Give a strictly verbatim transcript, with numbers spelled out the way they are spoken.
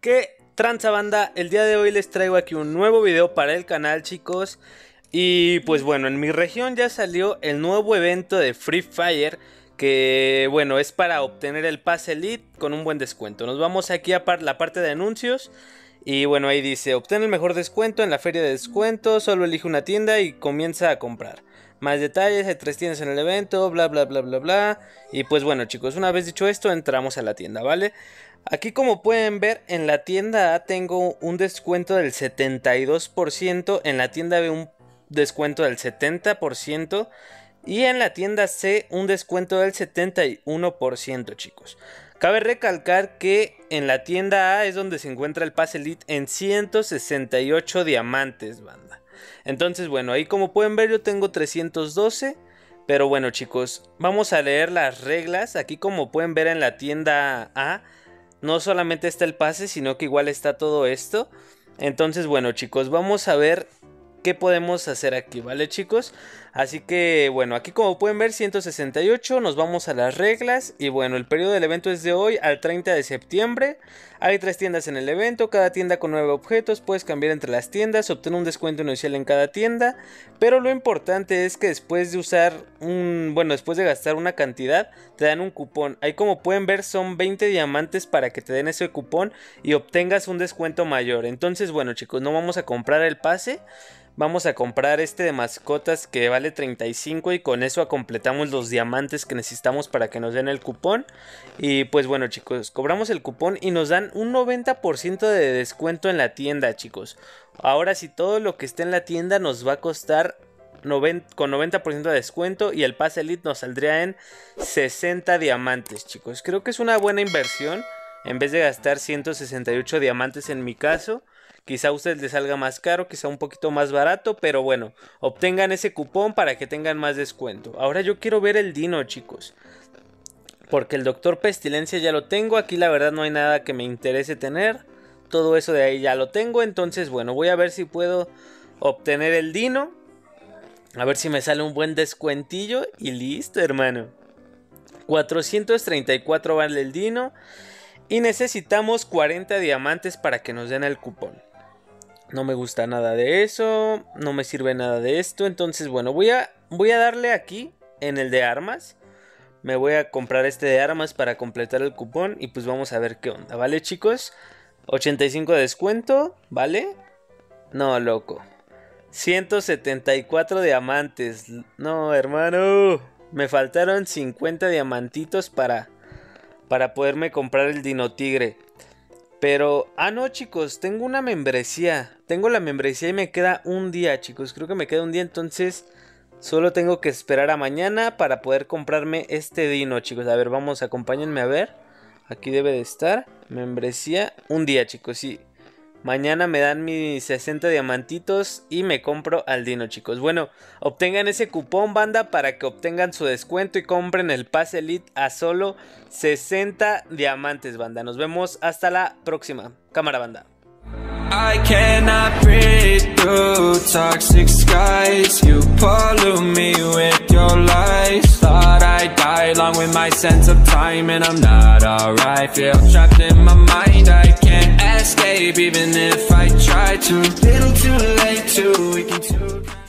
¿Qué tranza, banda? El día de hoy les traigo aquí un nuevo video para el canal, chicos. Y pues bueno, en mi región ya salió el nuevo evento de Free Fire, que bueno, es para obtener el pase Elite con un buen descuento. Nos vamos aquí a la parte de anuncios. Y bueno, ahí dice: obtén el mejor descuento en la feria de descuento, solo elige una tienda y comienza a comprar. Más detalles de tres tiendas en el evento, bla bla bla bla bla. Y pues bueno, chicos, una vez dicho esto, entramos a la tienda, ¿vale? Aquí, como pueden ver, en la tienda A tengo un descuento del setenta y dos por ciento, en la tienda B un descuento del setenta por ciento y en la tienda C un descuento del setenta y uno por ciento, chicos. Cabe recalcar que en la tienda A es donde se encuentra el pase Elite en ciento sesenta y ocho diamantes, banda. Entonces, bueno, ahí como pueden ver yo tengo trescientos doce. Pero bueno, chicos, vamos a leer las reglas. Aquí, como pueden ver, en la tienda A no solamente está el pase, sino que igual está todo esto. Entonces, bueno, chicos, vamos a ver qué podemos hacer aquí, ¿vale, chicos? Así que, bueno, aquí como pueden ver, ciento sesenta y ocho, nos vamos a las reglas. Y bueno, el periodo del evento es de hoy al treinta de septiembre. Hay tres tiendas en el evento, cada tienda con nueve objetos. Puedes cambiar entre las tiendas, obtener un descuento inicial en cada tienda. Pero lo importante es que después de usar un... bueno, después de gastar una cantidad, te dan un cupón. Ahí como pueden ver son veinte diamantes para que te den ese cupón y obtengas un descuento mayor. Entonces, bueno, chicos, no vamos a comprar el pase. Vamos a comprar este de mascotas que vale treinta y cinco y con eso completamos los diamantes que necesitamos para que nos den el cupón. Y pues bueno, chicos, cobramos el cupón y nos dan un noventa por ciento de descuento en la tienda, chicos. Ahora sí, todo lo que esté en la tienda nos va a costar noventa, con noventa por ciento de descuento, y el pase Elite nos saldría en sesenta diamantes, chicos. Creo que es una buena inversión. En vez de gastar ciento sesenta y ocho diamantes en mi caso, quizá a ustedes les salga más caro, quizá un poquito más barato, pero bueno, obtengan ese cupón para que tengan más descuento. Ahora yo quiero ver el Dino, chicos, porque el Doctor Pestilencia ya lo tengo. Aquí la verdad no hay nada que me interese tener, todo eso de ahí ya lo tengo. Entonces, bueno, voy a ver si puedo obtener el Dino, a ver si me sale un buen descuentillo. Y listo, hermano, cuatrocientos treinta y cuatro vale el Dino. Y necesitamos cuarenta diamantes para que nos den el cupón. No me gusta nada de eso. No me sirve nada de esto. Entonces, bueno, voy a, voy a darle aquí en el de armas. Me voy a comprar este de armas para completar el cupón. Y pues vamos a ver qué onda, ¿vale, chicos? ochenta y cinco de descuento, ¿vale? No, loco. ciento setenta y cuatro diamantes. No, hermano. Me faltaron cincuenta diamantitos para... para poderme comprar el Dino Tigre. Pero, ah no, chicos, tengo una membresía. Tengo la membresía y me queda un día, chicos. Creo que me queda un día, entonces solo tengo que esperar a mañana para poder comprarme este Dino, chicos. A ver, vamos, acompáñenme a ver. Aquí debe de estar, membresía, un día, chicos, sí. Mañana me dan mis sesenta diamantitos y me compro al Dino, chicos. Bueno, obtengan ese cupón, banda, para que obtengan su descuento y compren el pase Elite a solo sesenta diamantes, banda. Nos vemos hasta la próxima. Cámara, banda. Along with my sense of time, and I'm not alright. Feel trapped in my mind, I can't escape even if I try to. Little too late, too weak and too.